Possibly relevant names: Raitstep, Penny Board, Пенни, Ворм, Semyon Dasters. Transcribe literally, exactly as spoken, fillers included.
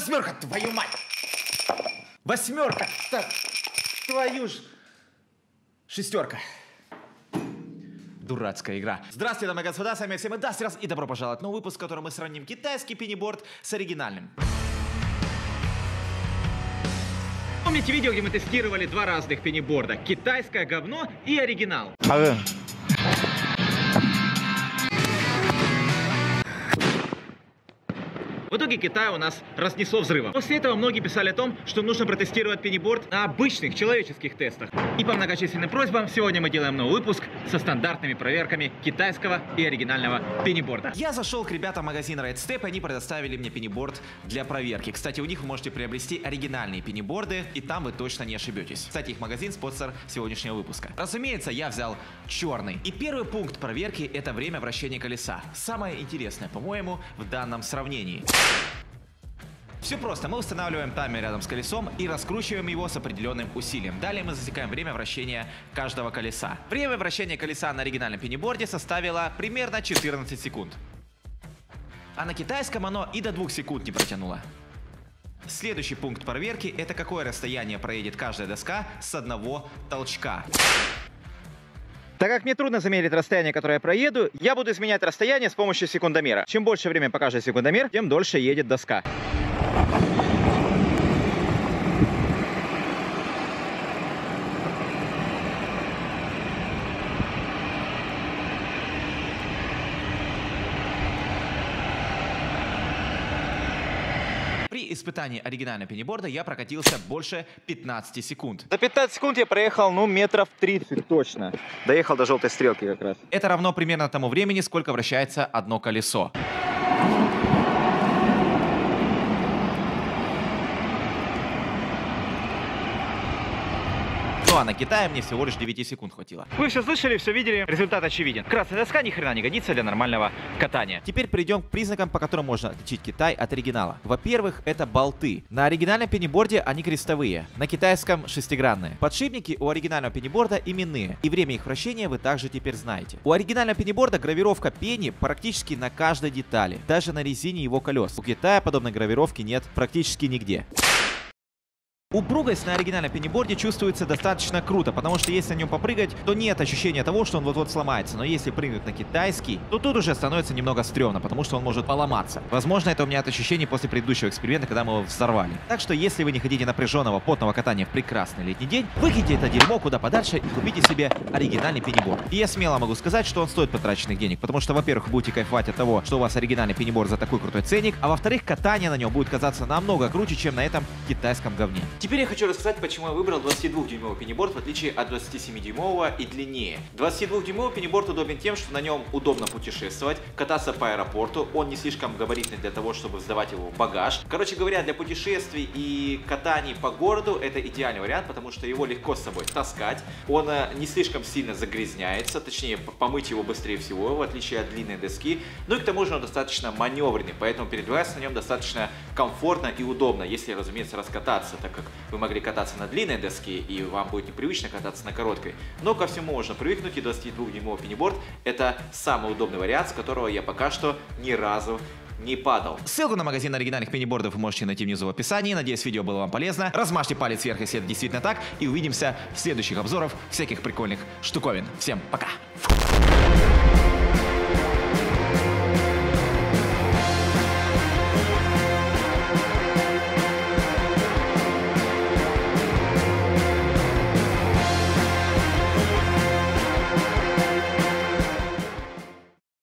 Восьмерка, твою мать! Восьмерка! Так, твою ж... Шестерка. Дурацкая игра. Здравствуйте, дамы и господа, с вами Семён Дастерс, и добро пожаловать в новый выпуск, в котором мы сравним китайский пенниборд с оригинальным. Помните видео, где мы тестировали два разных пенниборда? Китайское говно и оригинал. А В итоге Китай у нас разнесло взрывом. После этого многие писали о том, что нужно протестировать пенниборд на обычных человеческих тестах. И по многочисленным просьбам сегодня мы делаем новый выпуск со стандартными проверками китайского и оригинального пенниборда. Я зашел к ребятам в магазин Raitstep, они предоставили мне пенниборд для проверки. Кстати, у них вы можете приобрести оригинальные пенниборды, и там вы точно не ошибетесь. Кстати, их магазин — спонсор сегодняшнего выпуска. Разумеется, я взял черный. И первый пункт проверки — это время вращения колеса. Самое интересное, по-моему, в данном сравнении. Все просто, мы устанавливаем таймер рядом с колесом и раскручиваем его с определенным усилием. Далее мы засекаем время вращения каждого колеса. Время вращения колеса на оригинальном пенниборде составило примерно четырнадцать секунд. А на китайском оно и до двух секунд не протянуло. Следующий пункт проверки — это какое расстояние проедет каждая доска с одного толчка. Так как мне трудно замерить расстояние, которое я проеду, я буду изменять расстояние с помощью секундомера. Чем больше время покажет секундомер, тем дольше едет доска. При испытании оригинального пенниборда я прокатился больше пятнадцати секунд. За пятнадцать секунд я проехал, ну, метров тридцать точно. Доехал до желтой стрелки как раз. Это равно примерно тому времени, сколько вращается одно колесо. Ну а на Китае мне всего лишь девяти секунд хватило. Вы все слышали, все видели, результат очевиден. Красная доска ни хрена не годится для нормального катания. Теперь перейдем к признакам, по которым можно отличить Китай от оригинала. Во-первых, это болты. На оригинальном пенниборде они крестовые, на китайском шестигранные. Подшипники у оригинального пенниборда именные, и время их вращения вы также теперь знаете. У оригинального пенниборда гравировка пенни практически на каждой детали, даже на резине его колес. У Китая подобной гравировки нет практически нигде. Упругость на оригинальном пенниборде чувствуется достаточно круто, потому что если на нем попрыгать, то нет ощущения того, что он вот-вот сломается. Но если прыгнуть на китайский, то тут уже становится немного стрёмно, потому что он может поломаться. Возможно, это у меня от ощущений после предыдущего эксперимента, когда мы его взорвали. Так что, если вы не хотите напряженного потного катания в прекрасный летний день, выкиньте это дерьмо куда подальше и купите себе оригинальный пенниборд. И я смело могу сказать, что он стоит потраченных денег, потому что, во-первых, вы будете кайфовать от того, что у вас оригинальный пенниборд за такой крутой ценник, а во-вторых, катание на нем будет казаться намного круче, чем на этом китайском говне. Теперь я хочу рассказать, почему я выбрал двадцатидвухдюймовый пенниборд в отличие от двадцатисемидюймового и длиннее. двадцатидвухдюймовый пенниборд удобен тем, что на нем удобно путешествовать, кататься по аэропорту, он не слишком габаритный для того, чтобы сдавать его в багаж. Короче говоря, для путешествий и катаний по городу это идеальный вариант, потому что его легко с собой таскать, он не слишком сильно загрязняется, точнее помыть его быстрее всего, в отличие от длинной доски, ну и к тому же он достаточно маневренный, поэтому передвигаться на нем достаточно комфортно и удобно, если, разумеется, раскататься, так как вы могли кататься на длинной доске и вам будет непривычно кататься на короткой. Но ко всему можно привыкнуть, и двадцатидвухдюймовый пенниборд — это самый удобный вариант, с которого я пока что ни разу не падал. Ссылку на магазин оригинальных пеннибордов вы можете найти внизу в описании. Надеюсь, видео было вам полезно. Размажьте палец вверх, если это действительно так. И увидимся в следующих обзорах всяких прикольных штуковин. Всем пока!